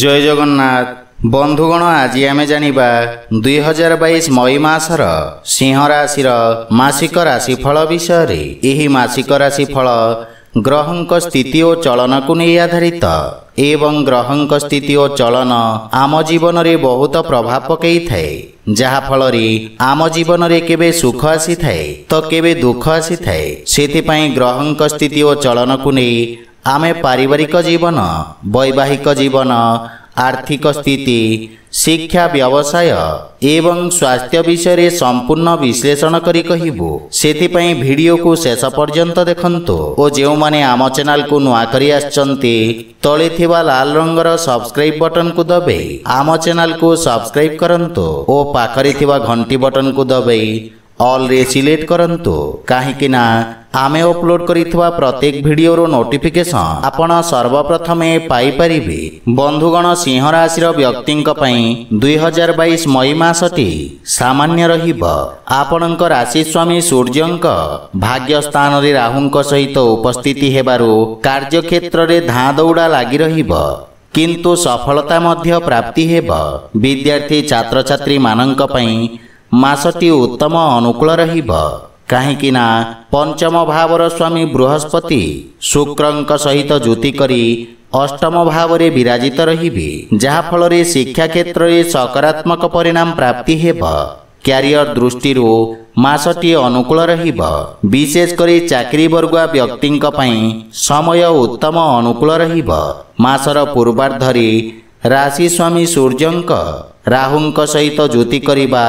জয় জগন্নাথ বন্ধুগণ, আজি আমি জানিবা 2022 মই মাসর সিংহ রাশির মাসিক রাশিফল বিষয়ে। এই মাসিক রাশিফল গ্রহঙ্ক স্থিতি ও চলনকু নেই আধারিত এবং গ্রহঙ্ক স্থিতি ও চলন আম জীবনরে বহুত প্রভাব পকাই থাকে, যাহা ফলরে আম জীবনরে কেবে সুখ আসি থাকে তো কেবে দুঃখ আসি থাকে। সেতিপাই গ্রহঙ্ক স্থিতি ও চলনকু নেই आमे पारिवारिक जीवन, वैवाहिक जीवन, आर्थिक स्थिति, शिक्षा, व्यवसाय एवं स्वास्थ्य विषय रे संपूर्ण विश्लेषण करी कहिबो। सेथिपाई वीडियो को शेष पर्यंत देखंतु ओ जेउ माने आम चैनल को नुआ करी आछंती तळे थिबा लाल रंगर सब्सक्राइब बटन को दबे आम चैनल को सब्सक्राइब करंतु ओ पाखरी थिबा घंटी बटन को दबे ऑल रे सिलेक्ट करंतु, काहेकि ना आमे अपलोड करितवा प्रत्येक वीडियो रो नोटिफिकेशन आपण सर्वप्रथमे पाई परिबे। बंधुगण, सिंह राशि रो व्यक्तिंक पई 2022 मई मासटी सामान्य रहिबो। आपणक राशि स्वामी सूर्यंक भाग्य स्थान रे राहुंक सहित उपस्थिति हेबारु कार्य क्षेत्र रे धादौडा लागि रहिबो, किंतु सफलता मध्ये प्राप्ति हेबो। विद्यार्थी छात्र छात्री माननक पई मासटी उत्तम अनुकूल रहिबो, काहेकि ना पंचम भावर स्वामी बृहस्पति शुक्रंक सहित जुति करी अष्टम भावरे विराजित रहिबे, जहा फलरे शिक्षा क्षेत्र रे सकारात्मक परिणाम प्राप्ति हेबो। क्यारियर दृष्टि रो मासटी अनुकूल रहिबो। विशेष करी चाकरी वर्गवा व्यक्तिंक पई समय उत्तम अनुकूल रहिबो। मासर पूर्वार्ध रे राशि स्वामी सूर्यंक राहुंक सहित जुति करिबा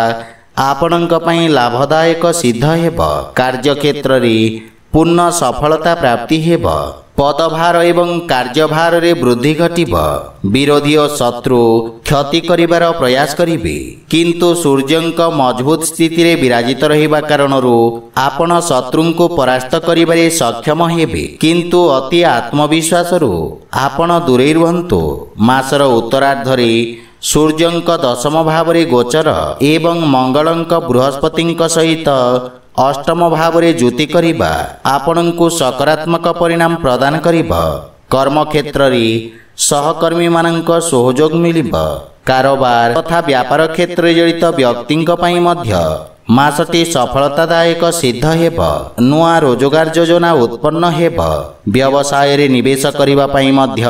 आपणक पई लाभदायक सिद्ध हेब। कार्य क्षेत्र रे पूर्ण सफलता प्राप्ति हेब। पदभार एवं कार्यभार रे वृद्धि घटिब। विरोधी और शत्रु क्षति करिवार प्रयास करिबे, किंतु सूर्यंक मजबूत स्थिति रे विराजित रहिबा कारणरू आपण शत्रुंको परास्त करिबारे सक्षम हेबे, किंतु अति आत्मविश्वास रू आपण दूरै रहंतु। मासर उत्तरार्ध रे सूर्यंक दशम भावरे गोचर एवं मंगलंक बृहस्पतिंक सहित अष्टम भावरे जुति करिबा आपणंकु सकारात्मक परिणाम प्रदान करिबा। कर्म क्षेत्र रे सहकर्मी मानंक सहयोग मिलिबा। कारोबार तथा व्यापार क्षेत्र रे जड़ित व्यक्तिंक पई मध्य मासटी सफलतादायक सिद्ध हेब। नुआ रोजगार योजना उत्पन्न हेब। व्यवसाय रे निवेश करिबा पई मध्य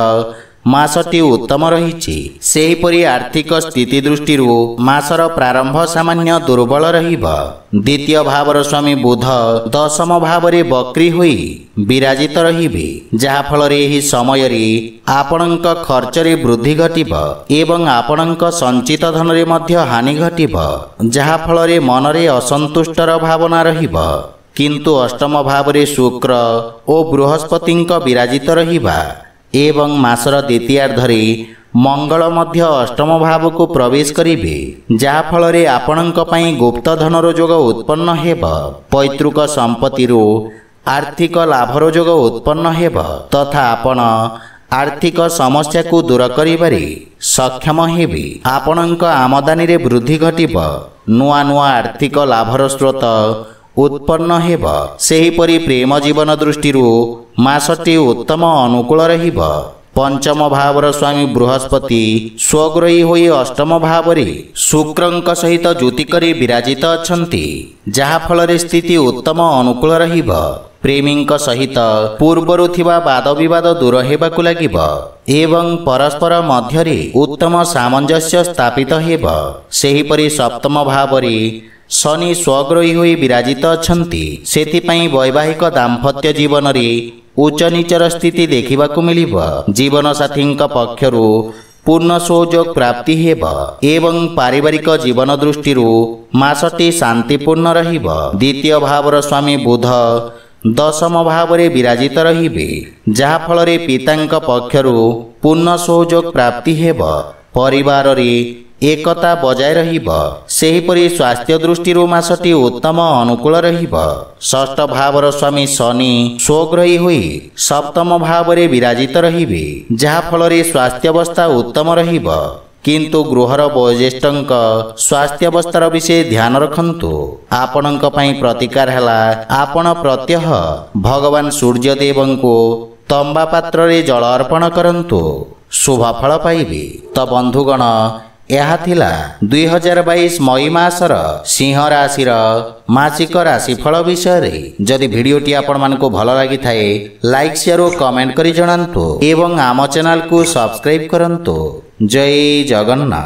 मासटी उत्तम रहिछि। सेहीपरि आर्थिक स्थिति दृष्टि रू मासर प्रारंभ सामान्य दुर्बल रहिबा। द्वितीय भावर स्वामी बुध दशम भावरे बक्री होई विराजित रहिबे, जहा फलरे एही समय रे आपणक खर्च रे वृद्धि घटिबा एवं आपणक संचित धन रे मध्य हानि घटिबा, जहा फलरे मन रे असंतुष्टर भावना रहिबा। किंतु अष्टम भावरे शुक्र ओ बृहस्पतिंक विराजित रहिबा एवं मासर द्वितीयार्धरे मंगल मध्य अष्टम भाव को प्रवेश करिवे, जहा फलरे आपणक पई गुप्त धनर जोग उत्पन्न हेब। पैतृक संपत्ति रो आर्थिक लाभर जोग उत्पन्न हेब तथा आपण आर्थिक समस्या को दूर करिबारे सक्षम हेबे। आपणक आमदानी रे वृद्धि घटिब। नुआ नुआ आर्थिक लाभर स्रोत उत्पन्न हेब। सेहीपरि प्रेम जीवन दृष्टि रू मासटी उत्तम अनुकूल रहिब। पंचम भावर स्वामी बृहस्पति स्वग्रही होई अष्टम भावरे शुक्रंक सहित जुति करी विराजित अछंती, जहा फलरे स्थिति उत्तम अनुकूल रहिब। प्रेमींक सहित पूर्वरु थिबा वाद विवाद दूर हेबाकु लागिब एवं परस्पर मध्यरे उत्तम सामंजस्य स्थापित हेब। सेहीपरि सप्तम भावरे शनि स्वग्रही होई विराजित अछंती, सेथिपाई वैवाहिक दाम्पत्य जीवन रे उच्च नीचर स्थिति देखा मिलिब। जीवन साथी पक्षर पूर्ण सहयोग प्राप्ति हेब एवं पारिवारिक जीवन दृष्टि रू मासटी शांतिपूर्ण रहिब। द्वितीय भावर स्वामी बुध दशम भावरे विराजित रहिबे, जहा फलरे पितांक पक्षर पूर्ण सहयोग प्राप्ति हेब। परिवार रे एकता बजाय रहिब। सेहीपरि स्वास्थ्य दृष्टि रू मासटी उत्तम अनुकूल रहिब। षष्ठ भावर स्वामी शनि स्वग्रही होई सप्तम भावरे विराजित रहिबे, जहा फलरे स्वास्थ्यावस्था उत्तम रहिब, किंतु गृहर बयोज्येष्ठंक स्वास्थ्यावस्थार विषय ध्यान रखंतु। आपणक पई प्रतिकार हला आपण प्रत्यह भगवान सूर्यदेवंको तंबा पात्र रे जल अर्पण करंतु। ଶୁଭଫଳ ପାଇବେ। ତ ବନ୍ଧୁଗଣ, ଏହା ଥିଲା 2022 ମଇ ମାସର ସିଂହ ରାଶିର ମାସିକ ରାଶିଫଳ ବିଷୟରେ। ଯଦି ଭିଡ଼ିଓଟି ଆପଣମାନଙ୍କୁ ଭଲ ଲାଗିଥାଏ, ଲାଇକ୍, ସେୟାର ଓ କମେଣ୍ଟ କରି ଜଣାନ୍ତୁ ଏବଂ ଆମ ଚ୍ୟାନେଲକୁ ସବସ୍କ୍ରାଇବ୍ କରନ୍ତୁ। ଜୟ ଜଗନ୍ନାଥ।